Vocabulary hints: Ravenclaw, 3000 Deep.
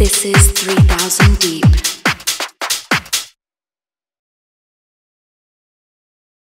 This is 3000 Deep.